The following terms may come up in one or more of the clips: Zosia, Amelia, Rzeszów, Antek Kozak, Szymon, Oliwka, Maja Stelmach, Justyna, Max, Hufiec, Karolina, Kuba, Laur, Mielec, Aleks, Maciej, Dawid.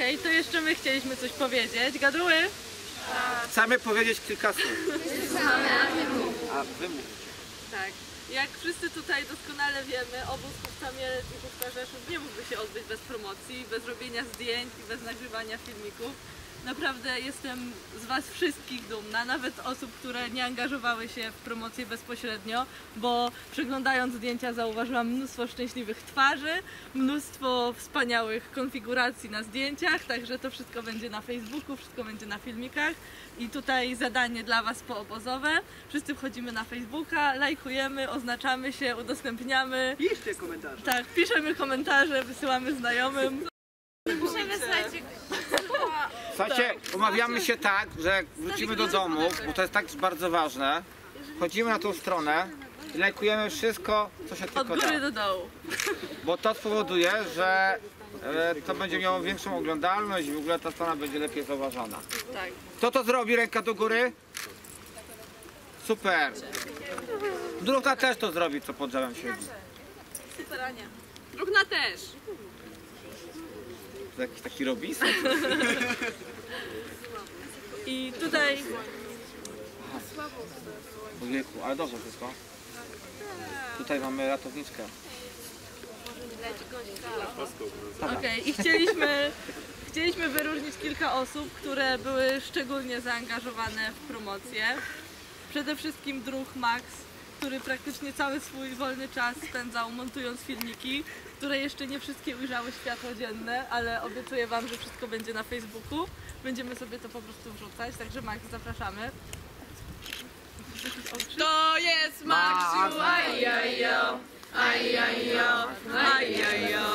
Okej, to jeszcze my chcieliśmy coś powiedzieć. Gaduły? Chcemy powiedzieć kilka słów. A wy mówicie. Tak. Jak wszyscy tutaj doskonale wiemy, obóz Hufca Mielec i Hufca Rzeszów nie mógłby się odbyć bez promocji, bez robienia zdjęć i bez nagrywania filmików. Naprawdę jestem z was wszystkich dumna, nawet osób, które nie angażowały się w promocję bezpośrednio, bo przeglądając zdjęcia zauważyłam mnóstwo szczęśliwych twarzy, mnóstwo wspaniałych konfiguracji na zdjęciach, także to wszystko będzie na Facebooku, wszystko będzie na filmikach i tutaj zadanie dla was poobozowe. Wszyscy wchodzimy na Facebooka, lajkujemy, oznaczamy się, udostępniamy. Piszcie komentarze. Tak, piszemy komentarze, wysyłamy znajomym. Piszemy znajdzie. Słuchajcie, umawiamy się tak, że jak wrócimy do domu, bo to jest tak bardzo ważne, chodzimy na tą stronę i lajkujemy wszystko, co się tylko da. Od góry do dołu. Bo to spowoduje, że to będzie miało większą oglądalność i w ogóle ta strona będzie lepiej zauważana. Kto to zrobi? Ręka do góry? Super. Druhna też to zrobi, co pod drzewem siedzi. Super, Ania. Druhna też. Jakiś taki robis. I tutaj... Ojejku, ale dobrze wszystko. Tutaj mamy ratowniczkę. Okej, i chcieliśmy wyróżnić kilka osób, które były szczególnie zaangażowane w promocję. Przede wszystkim druh Max, który praktycznie cały swój wolny czas spędzał montując filmiki, które jeszcze nie wszystkie ujrzały światło dzienne, ale obiecuję wam, że wszystko będzie na Facebooku. Będziemy sobie to po prostu wrzucać, także Max, zapraszamy. To jest Maxiu, ajajo, ajajo, ajajo.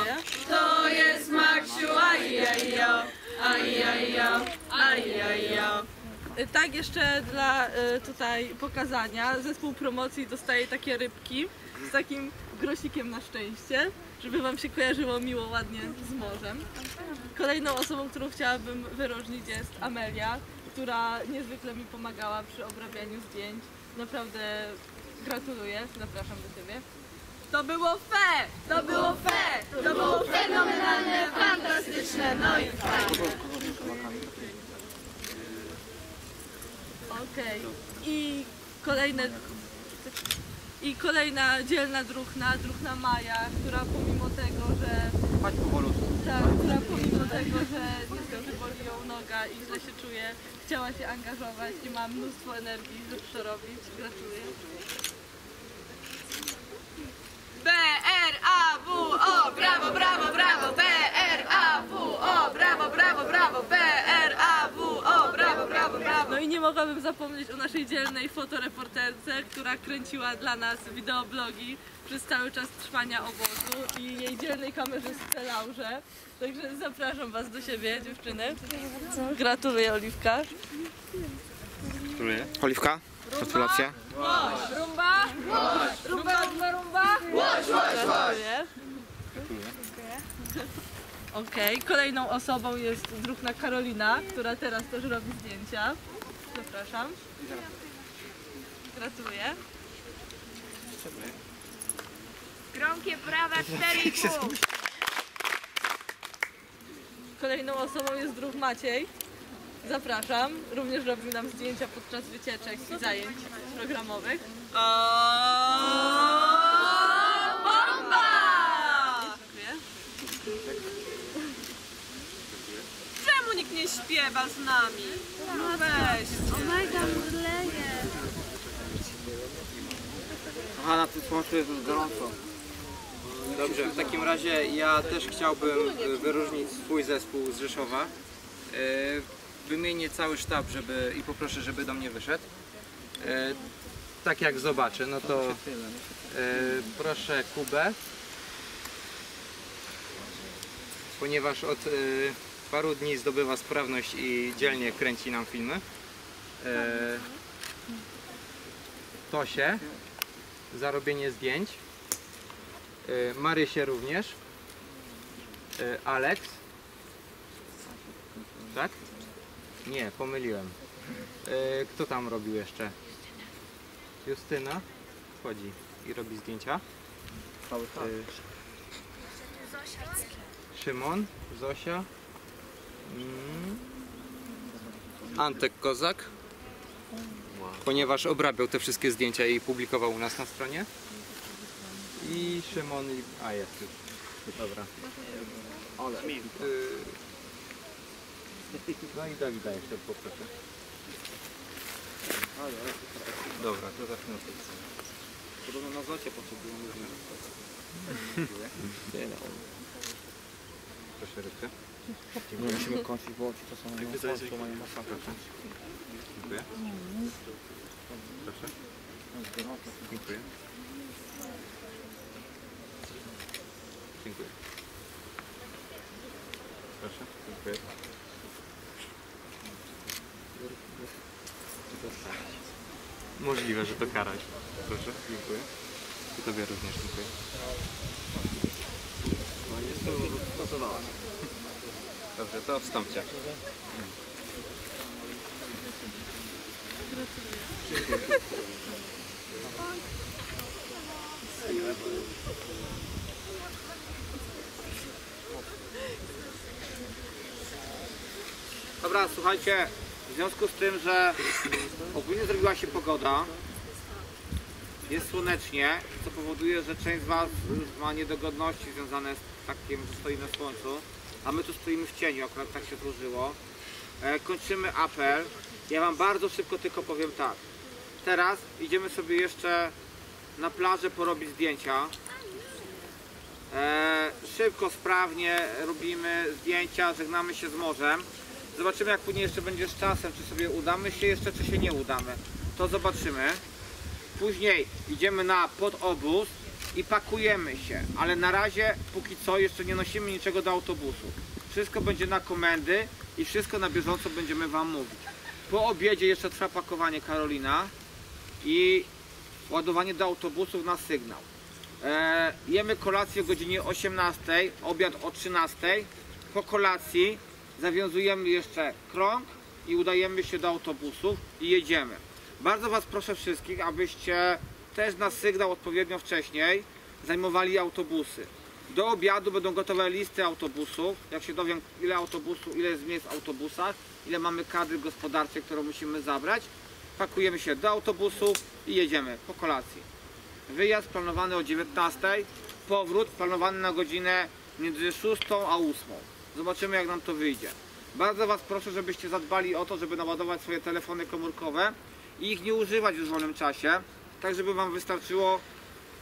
To jest Maxiu, ajajo, ajajo, ajajo. Tak, jeszcze dla tutaj pokazania, zespół promocji dostaje takie rybki z takim grosikiem na szczęście, żeby wam się kojarzyło miło, ładnie z morzem. Kolejną osobą, którą chciałabym wyróżnić, jest Amelia, która niezwykle mi pomagała przy obrabianiu zdjęć. Naprawdę gratuluję, zapraszam do ciebie. To było fe! To było fe! To było fenomenalne, fantastyczne, no i fajne! Okej, I kolejna dzielna druhna Maja, która pomimo tego, że... Chodź powolutku. Tak, która pomimo tego, że niestety boli ją noga i źle się czuje, chciała się angażować i ma mnóstwo energii, żeby to robić. Gratuluję. B-R-A-W-O, brawo, brawo, brawo, B-R-A-W-O, brawo, brawo, brawo, B-R-A-W-O, brawo, brawo, brawo. No i nie mogłabym zapomnieć o naszej dzielnej fotoreporterce, która kręciła dla nas wideoblogi przez cały czas trwania obozu i jej dzielnej kamerzystce Laurze. Także zapraszam was do siebie, dziewczyny. Gratuluję, Oliwka. Gratuluję. Oliwka? Gratulacje. Rumba! Rumba, rumba, rumba! Gratuluję. Okej, kolejną osobą jest druhna Karolina, która teraz też robi zdjęcia. Zapraszam. Gratuluję. Gromkie brawa, 4,5! Kolejną osobą jest druh Maciej. Zapraszam. Również robił nam zdjęcia podczas wycieczek i zajęć programowych. O, bomba! Czemu nikt nie śpiewa z nami? No weź. O majda mdleje. Aha, na tym słońcu jest już gorąco. Dobrze, w takim razie ja też chciałbym wyróżnić swój zespół z Rzeszowa. Wymienię cały sztab i poproszę, żeby do mnie wyszedł. Tak jak zobaczę, no to proszę Kubę, ponieważ od paru dni zdobywa sprawność i dzielnie kręci nam filmy. Tosię, za robienie zdjęć. Marysię również. Aleks. Tak? Nie, pomyliłem. Kto tam robił jeszcze? Justyna wchodzi i robi zdjęcia. Szymon, Zosia, Antek Kozak, ponieważ obrabiał te wszystkie zdjęcia i publikował u nas na stronie. I Szymon i... a jest już. Dobra. Ole. No i Dawida jeszcze poproszę. Dobra, to zacznę od tego. Podobno na Zocie potrzebujemy różne rozpoczynki. Proszę rybkę. Musimy kąsić, bo oczy to są mają masę. Dziękuję. Proszę. Dziękuję. Dziękuję. Proszę. Dziękuję. Możliwe, że to karać. Proszę. Dziękuję. I tobie również dziękuję. No niestety stosowała. Dobrze, to wstąpcie. Dobra, słuchajcie, w związku z tym, że ogólnie zrobiła się pogoda, jest słonecznie, co powoduje, że część z was ma niedogodności związane z takim, że stoi na słońcu, a my tu stoimy w cieniu, akurat tak się złożyło. Kończymy apel. Ja wam bardzo szybko tylko powiem tak. Teraz idziemy sobie jeszcze na plażę porobić zdjęcia. Szybko, sprawnie robimy zdjęcia, żegnamy się z morzem. Zobaczymy, jak później jeszcze będzie z czasem, czy sobie udamy się jeszcze, czy się nie udamy. To zobaczymy. Później idziemy na podobóz i pakujemy się, ale na razie póki co jeszcze nie nosimy niczego do autobusu. Wszystko będzie na komendy i wszystko na bieżąco będziemy wam mówić. Po obiedzie jeszcze trwa pakowanie Karolina i ładowanie do autobusów na sygnał. Jemy kolację o godzinie 18, obiad o 13. Po kolacji zawiązujemy jeszcze krąg i udajemy się do autobusów i jedziemy. Bardzo was proszę wszystkich, abyście też na sygnał odpowiednio wcześniej zajmowali autobusy. Do obiadu będą gotowe listy autobusów, jak się dowiem ile jest miejsc w autobusach, ile mamy kadry gospodarczej, którą musimy zabrać. Pakujemy się do autobusu i jedziemy po kolacji. Wyjazd planowany o 19:00, powrót planowany na godzinę między 6:00 a 8:00. Zobaczymy, jak nam to wyjdzie. Bardzo was proszę, żebyście zadbali o to, żeby naładować swoje telefony komórkowe i ich nie używać już w wolnym czasie, tak żeby wam wystarczyło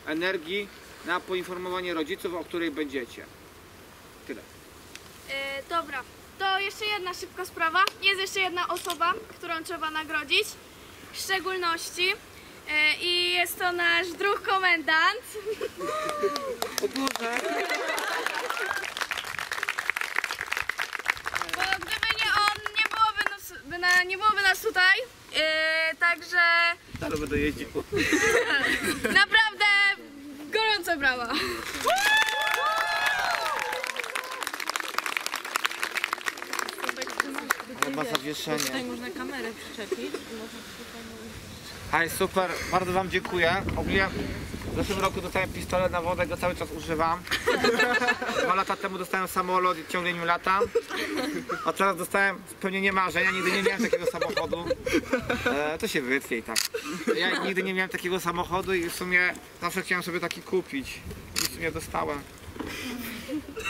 energii na poinformowanie rodziców, o której będziecie. Tyle. Dobra, to jeszcze jedna szybka sprawa. Jest jeszcze jedna osoba, którą trzeba nagrodzić w szczególności i jest to nasz druh komendant. O Boże. Bo gdyby nie on, nie byłoby nas tutaj. Także... ale będę jeździł. Naprawdę gorąco brawa. Chyba zawieszenie. Tutaj można kamerę przyczepić. Hej, super, bardzo wam dziękuję. Ogólnie w zeszłym roku dostałem pistolet na wodę, go cały czas używam. 2 lata temu dostałem samolot i ciągle nim latam. A teraz dostałem spełnienie marzeń, ja nigdy nie miałem takiego samochodu. To się wytnie i tak. Ja nigdy nie miałem takiego samochodu i w sumie zawsze chciałem sobie taki kupić. I w sumie dostałem.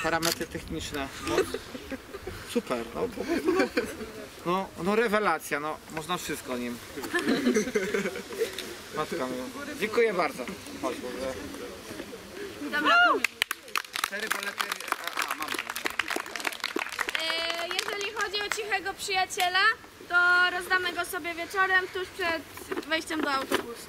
Parametry techniczne. No, super, no po prostu no rewelacja, no można wszystko nim. Matka mi. Dziękuję bardzo. Chodź, bo... Dobra. 4 palety. A, mam. Jeżeli chodzi o cichego przyjaciela, to rozdamy go sobie wieczorem, tuż przed wejściem do autobusu.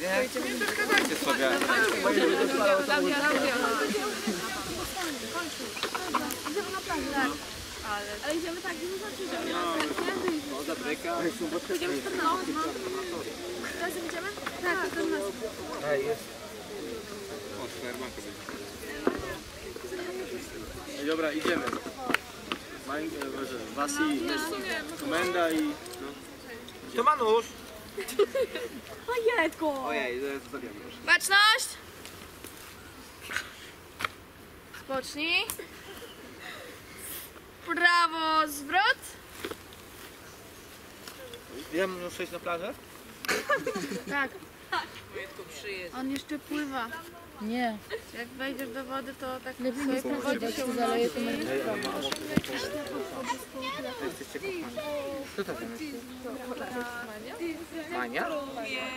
Nie przeszkadzajcie sobie. Ale idziemy tak, nie znaczy, że my no, na serce. Idziemy w ten noc. Teraz idziemy? Tak, to nas. Ej, jest. O, szwermanko będzie. Dobra, idziemy. Wasi, komenda i... To ma nóż. Ojejku. Ojej, to zabieram już. Baczność. Pocznij. Prawo, zwrot. Ja muszę przejść na plażę? Tak. On jeszcze pływa. Nie. Jak wejdziesz do wody, to tak sobie powodzi się zaleje to będzie. Kto to jest? Maja? Maja?